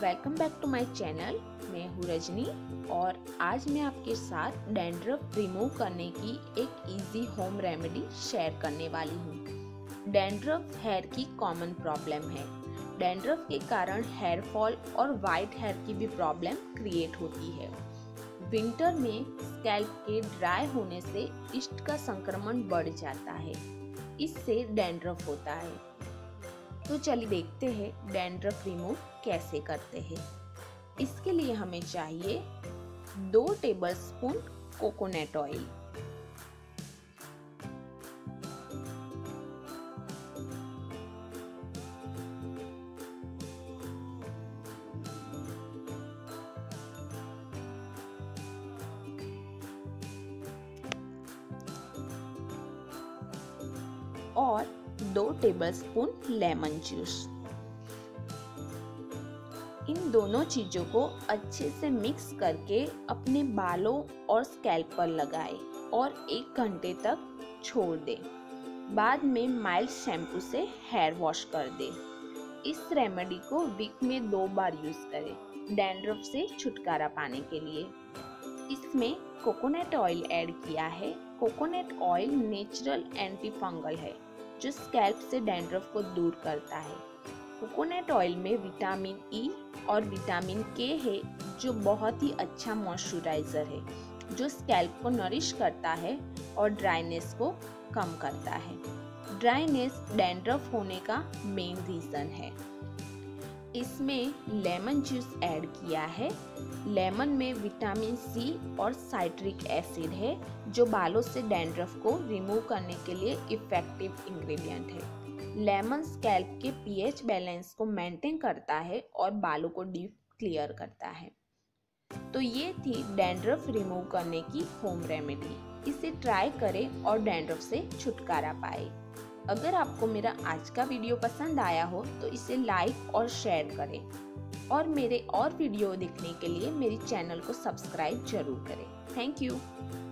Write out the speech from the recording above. Welcome back to my channel. मैं हूँ रजनी और आज मैं आपके साथ डैंड्रफ रिमूव करने की एक इजी होम रेमेडी शेयर करने वाली हूँ। डैंड्रफ हेयर की कॉमन प्रॉब्लम है। डैंड्रफ के कारण हेयर फॉल और वाइट हेयर की भी प्रॉब्लम क्रिएट होती है। विंटर में स्कैल्प के ड्राई होने से यीस्ट का संक्रमण बढ़ जाता है, इससे डैंड्रफ होता है। तो चलिए देखते हैं डैंड्रफ रिमूव कैसे करते हैं। इसके लिए हमें चाहिए 2 tablespoon coconut oil, 2 tablespoon lemon juice. इन दोनों चीजों को अच्छे से मिक्स करके अपने बालों और स्कैल्प पर लगाए और 1 घंटे तक छोड़ दे। बाद में माइल्ड शैम्पू से हेयर वॉश कर दे। इस रेमेडी को वीक में 2 बार यूज करें डैंड्रफ से छुटकारा पाने के लिए। इसमें कोकोनट ऑयल ऐड किया है। Coconut oil natural anti fungal है जो स्कैल्प से डैंड्रफ को दूर करता है। कोकोनट ऑयल में विटामिन ई और विटामिन के है जो बहुत ही अच्छा मॉइस्चराइजर है, जो स्कैल्प को नरिश करता है और ड्राइनेस को कम करता है। ड्राइनेस डैंड्रफ होने का मेन रीज़न है। इसमें लेमन जूस ऐड किया है। लेमन में विटामिन सी और साइट्रिक एसिड है जो बालों से डैंड्रफ को रिमूव करने के लिए इफेक्टिव इंग्रेडिएंट है। लेमन स्कैल्प के पीएच बैलेंस को मेंटेन करता है और बालों को डीप क्लियर करता है। तो ये थी डैंड्रफ रिमूव करने की होम रेमेडी। इसे ट्राई करें और डैंड्रफ से छुटकारा पाए। अगर आपको मेरा आज का वीडियो पसंद आया हो तो इसे लाइक और शेयर करें और मेरे और वीडियो देखने के लिए मेरे चैनल को सब्सक्राइब जरूर करें। Thank you.